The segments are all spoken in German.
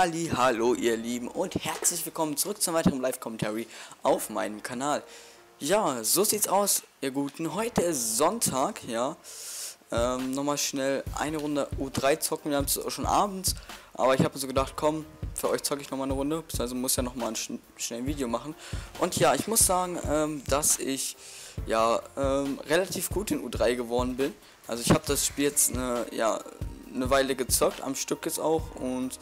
Hallihallo ihr Lieben und herzlich willkommen zurück zum weiteren Live-Commentary auf meinem Kanal. Ja, so sieht's aus, ihr Guten. Heute ist Sonntag, ja. Nochmal schnell eine Runde U3 zocken, wir haben es schon abends. Aber ich habe mir so gedacht, komm, für euch zocke ich nochmal eine Runde. Also muss ja nochmal ein schnelles Video machen. Und ja, ich muss sagen, dass ich ja relativ gut in U3 geworden bin. Also ich habe das Spiel jetzt eine Weile gezockt, am Stück jetzt auch, und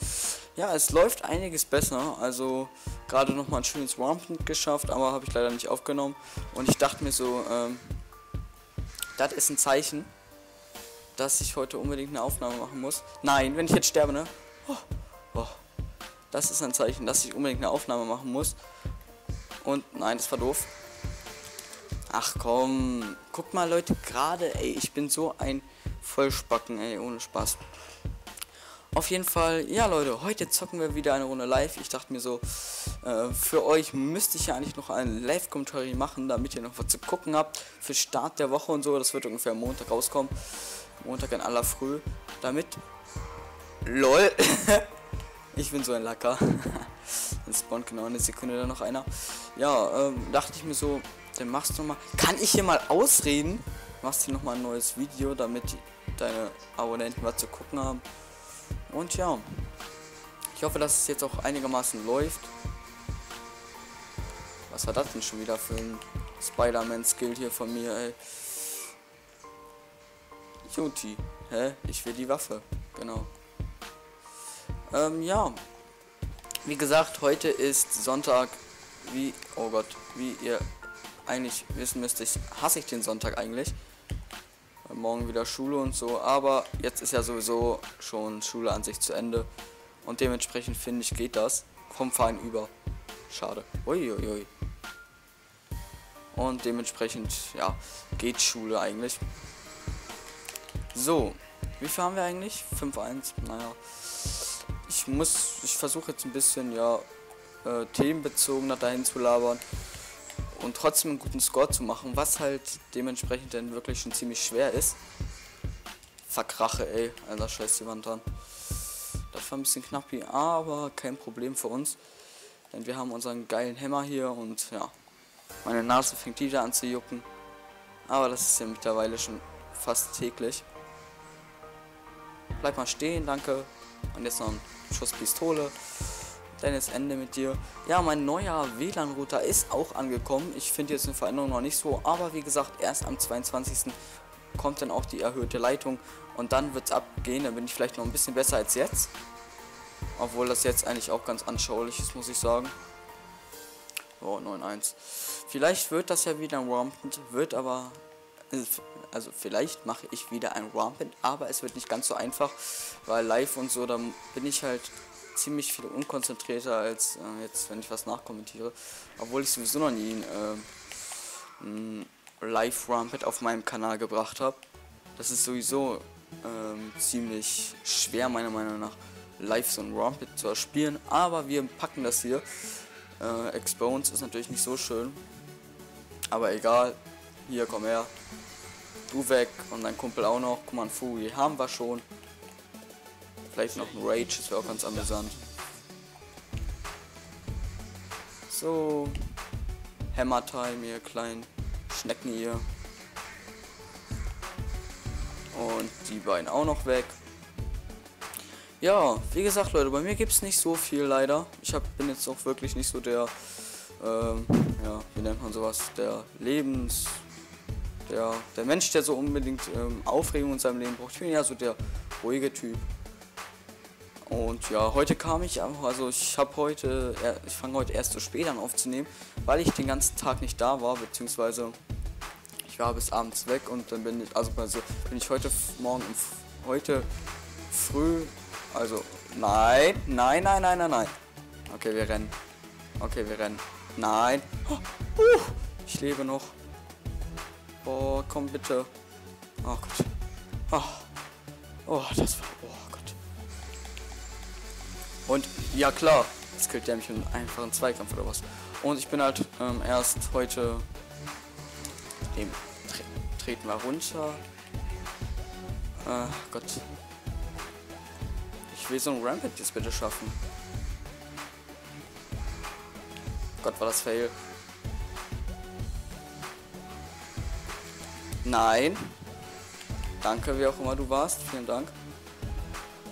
ja, es läuft einiges besser. Also gerade noch mal ein schönes Rampant geschafft, aber habe ich leider nicht aufgenommen, und ich dachte mir so, das ist ein Zeichen, dass ich heute unbedingt eine Aufnahme machen muss. Nein, wenn ich jetzt sterbe, ne? Das ist ein Zeichen, dass ich unbedingt eine Aufnahme machen muss. Und nein, das war doof. Ach komm, guckt mal Leute, gerade, ey, ich bin so ein Vollspacken, ey, ohne Spaß. Auf jeden Fall, ja Leute, heute zocken wir wieder eine Runde live. Ich dachte mir so, für euch müsste ich ja eigentlich noch einen Live-Commentary machen, damit ihr noch was zu gucken habt für Start der Woche und so. Das wird ungefähr Montag rauskommen, Montag in aller Früh, damit... LOL! Ich bin so ein Lacker. Dann spawnt genau eine Sekunde dann noch einer. Ja, dachte ich mir so, dann machst du mal... Kann ich hier mal ausreden? Machst hier nochmal ein neues Video, damit deine Abonnenten was zu gucken haben. Und ja, ich hoffe, dass es jetzt auch einigermaßen läuft. Was war das denn schon wieder für ein Spider-Man-Skill hier von mir, ey? Juti, hä? Ich will die Waffe, genau. Ja, wie gesagt, heute ist Sonntag, wie, oh Gott, wie ihr eigentlich wissen müsste, hasse ich den Sonntag eigentlich. Morgen wieder Schule und so, aber jetzt ist ja sowieso schon Schule an sich zu Ende. Und dementsprechend finde ich, geht das vom Verein über. Schade. Uiuiui. Und dementsprechend, ja, geht Schule eigentlich. So, wie viel haben wir eigentlich? 5-1, naja. Ich versuche jetzt ein bisschen, ja, themenbezogener dahin zu labern. Und trotzdem einen guten Score zu machen, was halt dementsprechend dann wirklich schon ziemlich schwer ist. Verkrache, ey, alter Scheiß, die Wand dran. Das war ein bisschen knapp hier, aber kein Problem für uns. Denn wir haben unseren geilen Hammer hier und ja, meine Nase fängt wieder an zu jucken. Aber das ist ja mittlerweile schon fast täglich. Bleib mal stehen, danke. Und jetzt noch ein Schuss Pistole. Dann ist Ende mit dir. Ja, mein neuer WLAN-Router ist auch angekommen. Ich finde jetzt eine Veränderung noch nicht so, aber wie gesagt, erst am 22. kommt dann auch die erhöhte Leitung und dann wird es abgehen. Dann bin ich vielleicht noch ein bisschen besser als jetzt. Obwohl das jetzt eigentlich auch ganz anschaulich ist, muss ich sagen. Oh, 9-1. Vielleicht wird das ja wieder ein Rampant, wird aber... Also vielleicht mache ich wieder ein Rampant, aber es wird nicht ganz so einfach, weil live und so, dann bin ich halt... ziemlich viel unkonzentrierter als jetzt, wenn ich was nachkommentiere, obwohl ich sowieso noch nie ein Live-Rampant auf meinem Kanal gebracht habe. Das ist sowieso ziemlich schwer, meiner Meinung nach, live so ein Rampant zu erspielen, aber wir packen das hier. Expones ist natürlich nicht so schön, aber egal. Hier, komm her. Du weg und dein Kumpel auch noch. Guck mal, ein Fugi haben wir schon. Vielleicht noch ein Rage, das wäre auch ganz amüsant. So. Hammer Time, ihr kleinen Schnecken hier. Und die beiden auch noch weg. Ja, wie gesagt, Leute, bei mir gibt es nicht so viel leider. Ich bin jetzt auch wirklich nicht so der, ja, wie nennt man sowas, der Mensch, der so unbedingt Aufregung in seinem Leben braucht. Ich bin ja so der ruhige Typ. Und ja, heute kam ich, also ich fange heute erst so spät an aufzunehmen, weil ich den ganzen Tag nicht da war, beziehungsweise ich war bis abends weg und dann bin ich, also bin ich heute früh, also nein. Okay, wir rennen. Nein. Ich lebe noch. Boah, komm bitte. Oh Gott. Oh, das war, oh Gott. Und ja klar, jetzt killt der mich in einfachen Zweikampf oder was. Und ich bin halt erst heute... Eben, treten wir runter. Gott. Ich will so ein Rampant jetzt bitte schaffen. Gott, war das fail. Nein. Danke, wer auch immer du warst. Vielen Dank.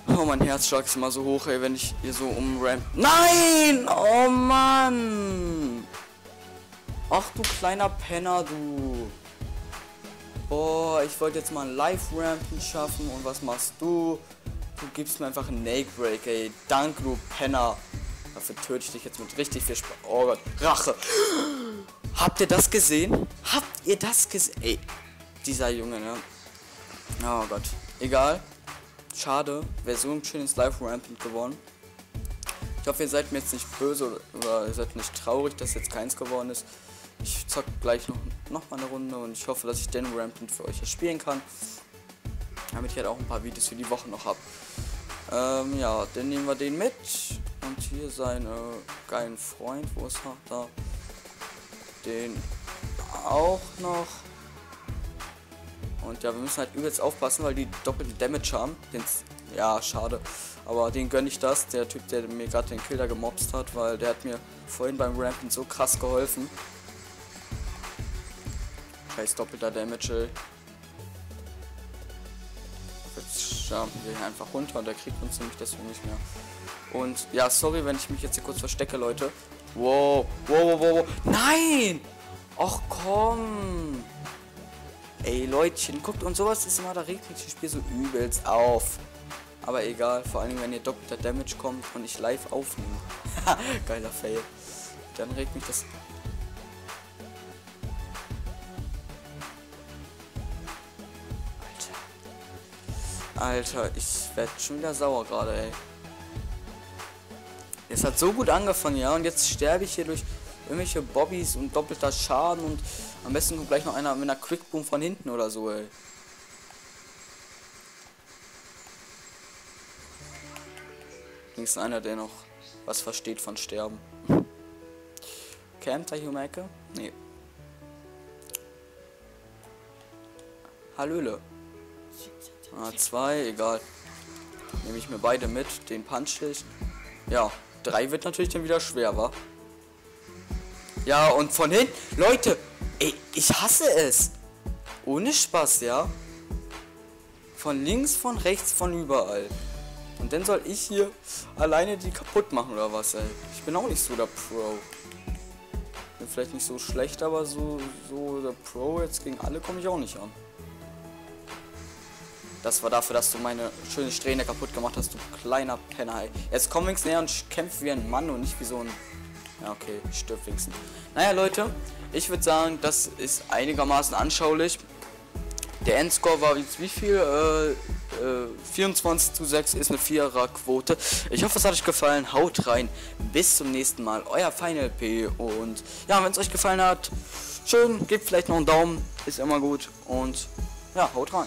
Oh, mein Herzschlag ist immer so hoch, ey, wenn ich hier so umramp. Nein! Oh, Mann! Ach, du kleiner Penner, du. Boah, ich wollte jetzt mal ein Live-Rampen schaffen. Und was machst du? Du gibst mir einfach einen Neckbreak, ey. Danke, du Penner. Dafür töte ich dich jetzt mit richtig viel Spaß. Oh Gott, Rache. Habt ihr das gesehen? Habt ihr das gesehen? Ey, dieser Junge, ne? Oh Gott. Egal. Schade. Wäre so ein schönes Live-Rampant geworden. Ich hoffe, ihr seid mir jetzt nicht böse oder ihr seid nicht traurig, dass jetzt keins geworden ist. Ich zock gleich noch mal eine Runde und ich hoffe, dass ich den Rampant für euch spielen kann. Damit ich halt auch ein paar Videos für die Woche noch habe. Ja, dann nehmen wir den mit. Und hier seinen geilen Freund, wo ist er? Da. Den auch noch. Und ja, wir müssen halt übelst aufpassen, weil die doppelten Damage haben. Ja, schade. Aber den gönne ich das. Der Typ, der mir gerade den Killer gemobst hat, weil der hat mir vorhin beim Rampen so krass geholfen. Scheiß doppelter Damage, ey. Jetzt jumpen wir hier einfach runter und der kriegt uns nämlich deswegen nicht mehr. Und ja, sorry, wenn ich mich jetzt hier kurz verstecke, Leute. Wow, wow, wow, wow. Nein! Och, komm! Ey, Leutchen, guckt, und sowas ist immer, da regt mich das Spiel so übelst auf. Aber egal, vor allem, wenn ihr doppelter Damage kommt und ich live aufnehme. Geiler Fail. Dann regt mich das... Alter, ich werde schon wieder sauer gerade, ey. Es hat so gut angefangen, ja, und jetzt sterbe ich hier durch irgendwelche Bobbys und doppelter Schaden und am besten kommt gleich noch einer mit einer Quickboom von hinten oder so, ey. Links ist einer, der noch was versteht von Sterben. Campt da hier um die Ecke? Nee. Hallöle. A2, egal. Nehme ich mir beide mit, den punch ich. Ja, 3 wird natürlich dann wieder schwer, wa? Ja, und von hinten... Leute, ey, ich hasse es. Ohne Spaß, ja? Von links, von rechts, von überall. Und dann soll ich hier alleine die kaputt machen, oder was, ey? Ich bin auch nicht so der Pro. Bin vielleicht nicht so schlecht, aber so der Pro jetzt gegen alle komme ich auch nicht an. Das war dafür, dass du meine schöne Strähne kaputt gemacht hast, du kleiner Penner. Jetzt komm wenigstens näher und kämpf wie ein Mann und nicht wie so ein... Ja, okay, stirb wenigstens. Naja, Leute, ich würde sagen, das ist einigermaßen anschaulich. Der Endscore war jetzt wie viel? 24:6 ist eine 4er-Quote. Ich hoffe, es hat euch gefallen. Haut rein. Bis zum nächsten Mal. Euer FinaleLp. Und ja, wenn es euch gefallen hat, schön, gebt vielleicht noch einen Daumen. Ist immer gut. Und ja, haut rein.